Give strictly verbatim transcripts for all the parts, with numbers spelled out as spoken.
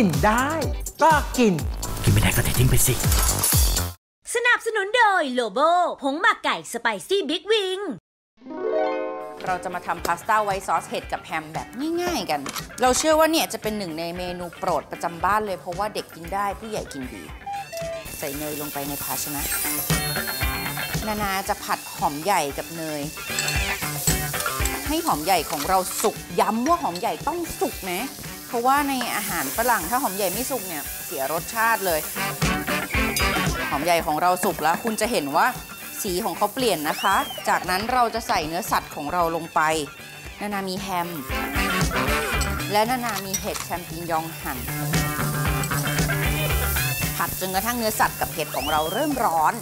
กินได้ก็กินกินไม่ได้ก็ทิ้งไปสิสนับสนุนโดยโลโบผงหมักไก่สไปซี่บิ๊กวิงเราจะมาทำพาสต้าไวท์ซอสเห็ดกับแฮมแบบง่ายๆกันเราเชื่อว่าเนี่ยจะเป็นหนึ่งในเมนูโปรดประจำบ้านเลยเพราะว่าเด็กกินได้ผู้ใหญ่กินดีใส่เนยลงไปในภาชนะนานาจะผัดหอมใหญ่กับเนยให้หอมใหญ่ของเราสุกย้ำว่าหอมใหญ่ต้องสุกนะเพราะว่าในอาหารฝรั่งถ้าหอมใหญ่ไม่สุกเนี่ยเสียรสชาติเลยหอมใหญ่ของเราสุกแล้วคุณจะเห็นว่าสีของเขาเปลี่ยนนะคะจากนั้นเราจะใส่เนื้อสัตว์ของเราลงไปนานามีแฮมและนานามีเห็ดแชมปิญญองหั่นผัดจนกระทั่งเนื้อสัตว์กับเห็ดของเราเริ่มร้อน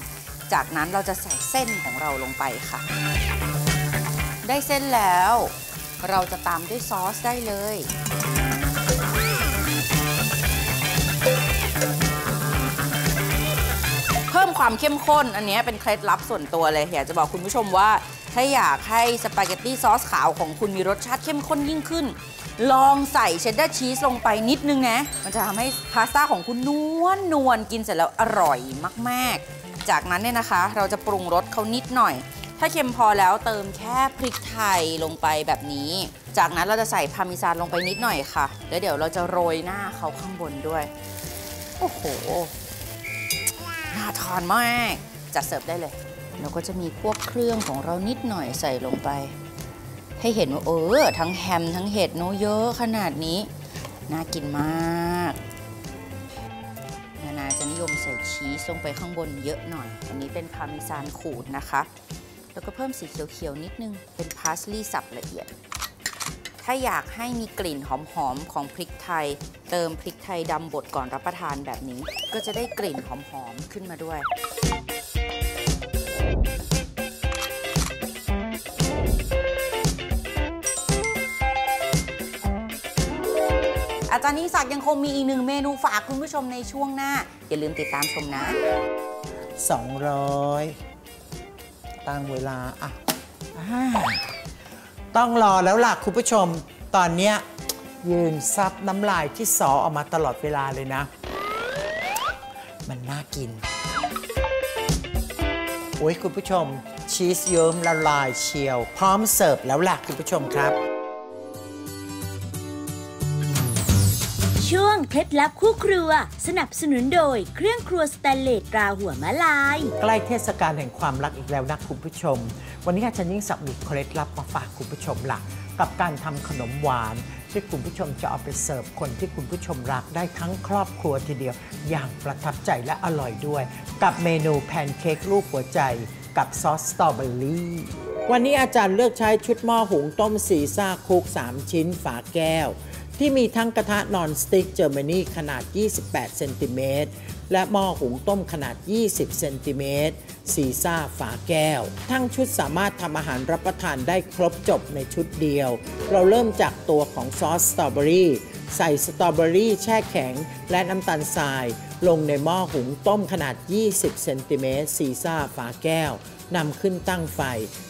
จากนั้นเราจะใส่เส้นของเราลงไปค่ะได้เส้นแล้วเราจะตามด้วยซอสได้เลยเพิ่มความเข้มข้นอันนี้เป็นเคล็ดลับส่วนตัวเลยอยากจะบอกคุณผู้ชมว่าถ้าอยากให้สปาเกตตี้ซอสขาวของคุณมีรสชาติเข้มข้นยิ่งขึ้นลองใส่เชดดาร์ชีสลงไปนิดนึงนะมันจะทำให้พาสต้าของคุณนวลนวลกินเสร็จแล้วอร่อยมากๆจากนั้นเนี่ยนะคะเราจะปรุงรสเขานิดหน่อยถ้าเค็มพอแล้วเติมแค่พริกไทยลงไปแบบนี้จากนั้นเราจะใส่พาร์เมซานลงไปนิดหน่อยค่ะแล้วเดี๋ยวเราจะโรยหน้าเขาข้างบนด้วยโอ้โหน่าทานมากจัดเสิร์ฟได้เลยเราก็จะมีพวกเครื่องของเรานิดหน่อยใส่ลงไปให้เห็นว่าเออทั้งแฮมทั้งเห็ดเนาะเยอะขนาดนี้น่ากินมากนานาจะนิยมใส่ชีสลงไปข้างบนเยอะหน่อยอันนี้เป็นพาร์เมซานขูดนะคะแล้วก็เพิ่มสีเขียวๆนิดนึงเป็นพาร์สลีย์สับละเอียดถ้าอยากให้มีกลิ่นหอมๆของพริกไทยเติมพริกไทยดำบดก่อนรับประทานแบบนี้ก็จะได้กลิ่นหอมๆขึ้นมาด้วยอาจารย์นิสักยังคงมีอีกหนึ่งเมนูฝากคุณผู้ชมในช่วงหน้าอย่าลืมติดตามชมนะสองร้อยตั้งเวลาอ่ะต้องรอแล้วล่ะคุณผู้ชมตอนนี้ยืนซับน้ำลายที่สอออกมาตลอดเวลาเลยนะมันน่ากินโอ้ยคุณผู้ชมชีสเยิ้มละลายเชียวพร้อมเสิร์ฟแล้วล่ะคุณผู้ชมครับช่วงเคล็ดลับคู่ครัวสนับสนุนโดยเครื่องครัวสแตนเลสตราหัวมะลายใกล้เทศกาลแห่งความรักอีกแล้วนะคุณผู้ชมวันนี้อาจารย์ยิ่งศักดิ์มีเคล็ดลับมาฝากคุณผู้ชมหลักกับการทำขนมหวานที่คุณผู้ชมจะเอาไปเสิร์ฟคนที่คุณผู้ชมรักได้ทั้งครอบครัวทีเดียวอย่างประทับใจและอร่อยด้วยกับเมนูแพนเค้กรูปหัวใจกับซอสสตรอเบอรี่วันนี้อาจารย์เลือกใช้ชุดหม้อหุงต้มสีซ่าคุกสามชิ้นฝาแก้วที่มีทั้งกระทะนอนสติ๊กเจอร์มานีขนาดยี่สิบแปดเซนติเมตรและหม้อหุงต้มขนาดยี่สิบเซนติเมตรซีซ่าฝาแก้วทั้งชุดสามารถทำอาหารรับประทานได้ครบจบในชุดเดียวเราเริ่มจากตัวของซอสสตรอเบอรี่ใส่สตรอเบอรี่แช่แข็งและน้ำตาลทรายลงในหม้อหุงต้มขนาดยี่สิบเซนติเมตรซีซ่าฝาแก้วนำขึ้นตั้งไฟ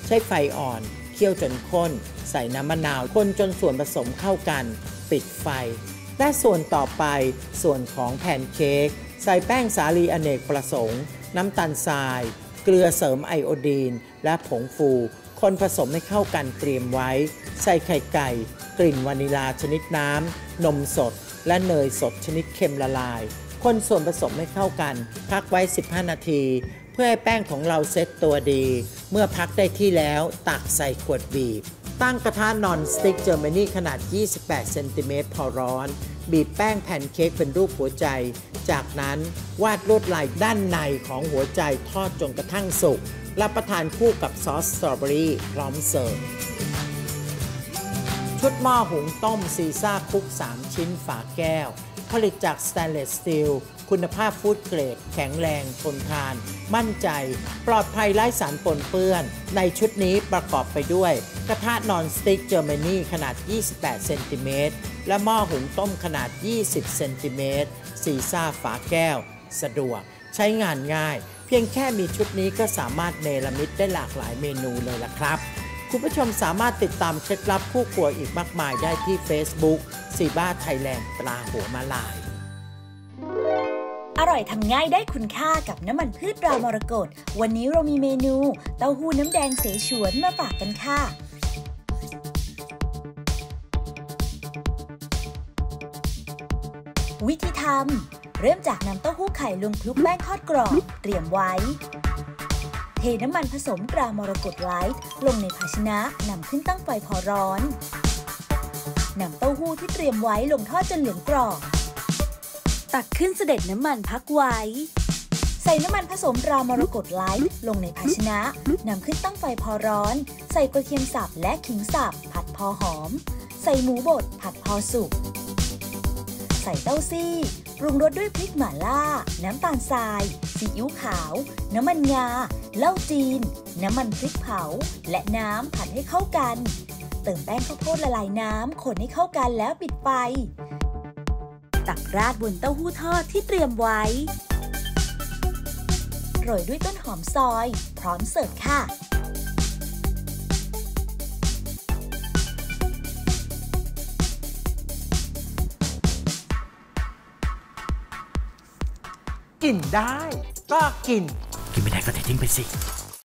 ใช้ไฟอ่อนเคี่ยวจนข้นใส่น้ำมะนาวคนจนส่วนผสมเข้ากันปิดไฟและส่วนต่อไปส่วนของแพนเค้กใส่แป้งสาลีอเนกประสงค์น้ำตาลทรายเกลือเสริมไอโอดีนและผงฟูคนผสมให้เข้ากันเตรียมไว้ใส่ไข่ไก่กลิ่นวานิลาชนิดน้ำนมสดและเนยสดชนิดเค็มละลายคนส่วนผสมให้เข้ากันพักไว้สิบห้านาทีเพื่อให้แป้งของเราเซ็ตตัวดีเมื่อพักได้ที่แล้วตักใส่ขวดบีบตั้งกระทะนอนสติ๊กเจอร์มานีขนาดยี่สิบแปดเซนติเมตรพอร้อนบีบแป้งแผ่นเค้กเป็นรูปหัวใจจากนั้นวาดลวดลายด้านในของหัวใจทอดจนกระทั่งสุกรับประทานคู่กับซอสสตรอเบอรี่พร้อมเสิร์ฟชุดหม้อหุงต้มซีซ่าคุกสามชิ้นฝาแก้วผลิตจากสแตนเลสสตีลคุณภาพฟู้ดเกรดแข็งแรงทนทานมั่นใจปลอดภัยไร้สารปนเปื้อนในชุดนี้ประกอบไปด้วยกระทะนอนสติ๊กเจอร์มานีขนาดยี่สิบแปดเซนติเมตรและหม้อหุงต้มขนาดยี่สิบเซนติเมตรซีซ่าฝาแก้วสะดวกใช้งานง่ายเพียงแค่มีชุดนี้ก็สามารถเนรมิตได้หลากหลายเมนูเลยล่ะครับคุณผู้ชมสามารถติดตามเคล็ดลับคู่ครัวอีกมากมายได้ที่ Facebook ซีบ้าไทยแลนด์ตราหัวมะลาย อร่อยทำง่ายได้คุณค่ากับน้ำมันพืชรามรกตวันนี้เรามีเมนูเต้าหู้น้ำแดงเสฉวนมาฝากกันค่ะวิธีทำเริ่มจากนำเต้าหู้ไข่ลงคลุกแป้งทอดกรอบเตรียมไว้เทน้ำมันผสมรามรกตไลท์ลงในภาชนะนำขึ้นตั้งไฟพอร้อนนำเต้าหู้ที่เตรียมไว้ลงทอดจนเหลืองกรอบตักขึ้นเสด็จน้ำมันพักไว้ใส่น้ำมันผสมรามรกตไลท์ลงในภาชนะนำขึ้นตั้งไฟพอร้อนใส่กระเทียมสับและขิงสับผัดพอหอมใส่หมูบดผัดพอสุกใส่เต้าซี่ปรุงรสด้วยพริกหม่าล่าน้ำตาลทรายซีอิ๊วขาวน้ำมันงาเหล้าจีนน้ำมันพริกเผาและน้ำผัดให้เข้ากันเติมแป้งข้าวโพดละลายน้ำคนให้เข้ากันแล้วปิดไฟตักราดบนเต้าหู้ทอดที่เตรียมไว้โรยด้วยต้นหอมซอยพร้อมเสิร์ฟค่ะกินได้ก็กินกินไม่ได้ก็เททิ้งไปสิ